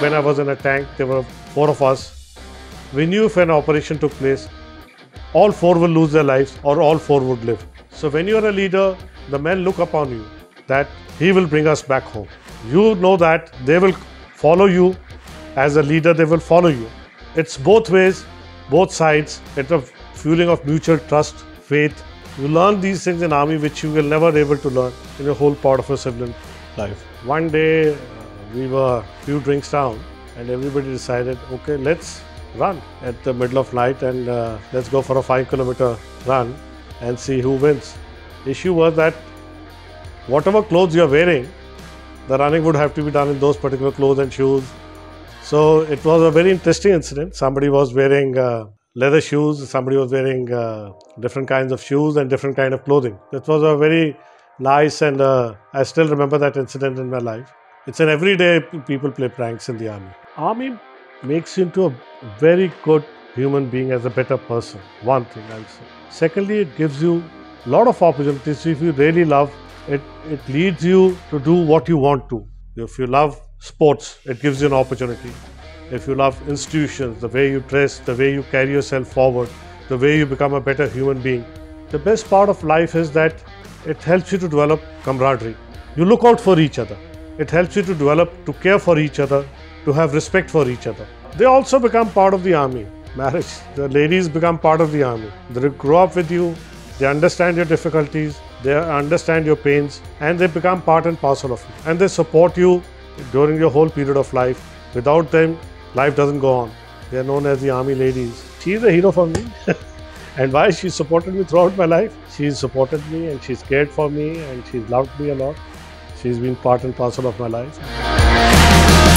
when I was in a tank, there were 4 of us. We knew if an operation took place, all 4 will lose their lives or all 4 would live. So when you're a leader, the men look upon you that he will bring us back home. You know that they will follow you. As a leader, they will follow you. It's both ways, both sides. It's a fueling of mutual trust, faith. You learn these things in army which you will never be able to learn in your whole part of your civilian life. One day, we were a few drinks down and everybody decided, okay, let's run at the middle of night and let's go for a 5-kilometer run and see who wins. Issue was that whatever clothes you're wearing, the running would have to be done in those particular clothes and shoes. So it was a very interesting incident. Somebody was wearing leather shoes, somebody was wearing different kinds of shoes and different kind of clothing. It was a very nice and I still remember that incident in my life. It's an everyday people play pranks in the army. Army makes you into a very good human being, as a better person. One thing I'll say. Secondly, it gives you a lot of opportunities if you really love it. It leads you to do what you want to. If you love sports, it gives you an opportunity. If you love institutions, the way you dress, the way you carry yourself forward, the way you become a better human being. The best part of life is that it helps you to develop camaraderie. You look out for each other. It helps you to develop, to care for each other, to have respect for each other. They also become part of the army. Marriage, the ladies become part of the army. They grow up with you, they understand your difficulties, they understand your pains, and they become part and parcel of you. And they support you during your whole period of life. Without them, life doesn't go on. They are known as the army ladies. She is a hero for me. And why? She supported me throughout my life. She supported me and she's cared for me and she's loved me a lot. She's been part and parcel of my life.